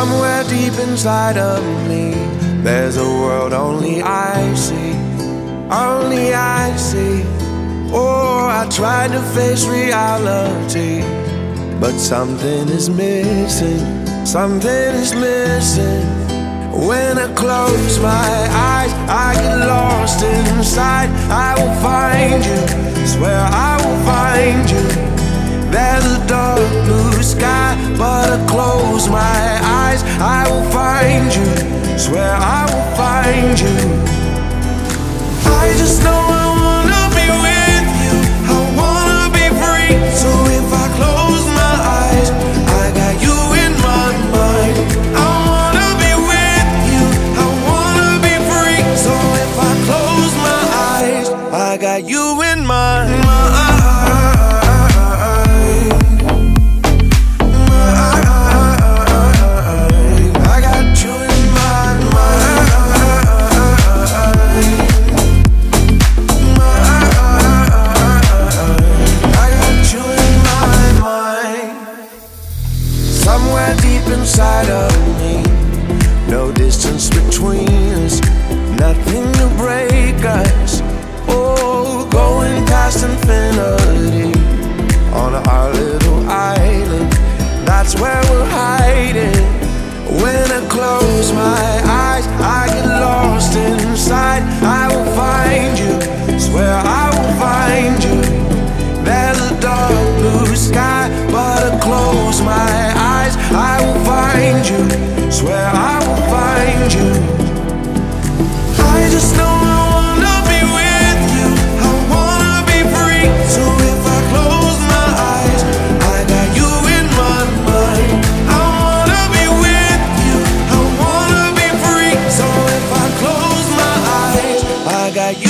Somewhere deep inside of me, there's a world only I see, only I see. Oh, I tried to face reality, but something is missing, something is missing. When I close my eyes, I get lost inside. I will find you, swear I will find you. There's a dark blue sky, but I close my eyes. I will find you, swear I will find you. I just know I wanna be with you, I wanna be free. So if I close my eyes, I got you in my mind. I wanna be with you, I wanna be free. So if I close my eyes, I got you in my mind. Inside of me, no distance between us, nothing to break us. Oh, going past infinity on our little island, that's where we're hiding. When I close my eyes, I get lost inside. I will find you, swear I will find you. There's a dark blue sky, but I close my eyes. I will find you, swear I will find you. I just know I wanna be with you, I wanna be free. So if I close my eyes, I got you in my mind. I wanna be with you, I wanna be free. So if I close my eyes, I got you.